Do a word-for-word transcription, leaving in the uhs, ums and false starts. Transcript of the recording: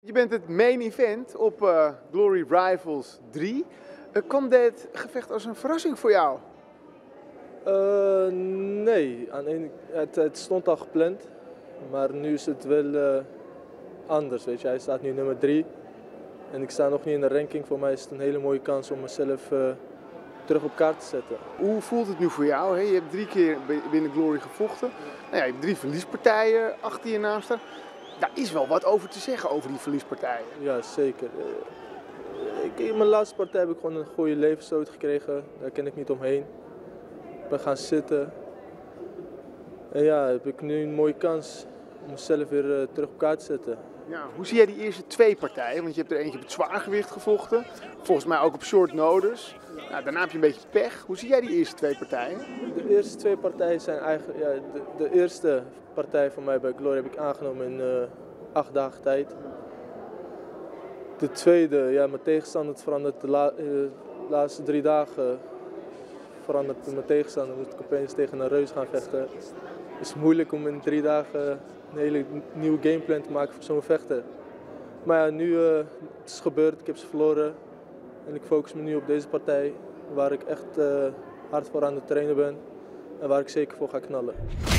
Je bent het main event op uh, Glory Rivals drie. Uh, kwam dit gevecht als een verrassing voor jou? Uh, nee, aan een, het, het stond al gepland, maar nu is het wel uh, anders. Weet je. Hij staat nu nummer drie en ik sta nog niet in de ranking. Voor mij is het een hele mooie kans om mezelf uh, terug op kaart te zetten. Hoe voelt het nu voor jou? Hè? Je hebt drie keer binnen Glory gevochten. Nou ja, je hebt drie verliespartijen achter je naast haar. Daar is wel wat over te zeggen, over die verliespartijen. Ja, zeker. Ik, in mijn laatste partij heb ik gewoon een goede levensstoot gekregen. Daar ken ik niet omheen. Ik ben gaan zitten. En ja, heb ik nu een mooie kans om mezelf weer uh, terug op kaart te zetten. Ja, hoe zie jij die eerste twee partijen? Want je hebt er eentje op het zwaargewicht gevochten. Volgens mij ook op short notice. Nou, daarna heb je een beetje pech. Hoe zie jij die eerste twee partijen? De eerste twee partijen zijn eigenlijk... Ja, de, de eerste partij van mij bij Glory heb ik aangenomen in uh, acht dagen tijd. De tweede, ja, mijn tegenstander verandert de, la, uh, de laatste drie dagen. Verandert mijn tegenstander, moet ik opeens tegen een reus gaan vechten. Het is moeilijk om in drie dagen een hele nieuwe gameplan te maken voor zo'n vechter. Maar ja, nu uh, het is gebeurd, ik heb ze verloren. En ik focus me nu op deze partij waar ik echt uh, hard voor aan het trainen ben en waar ik zeker voor ga knallen.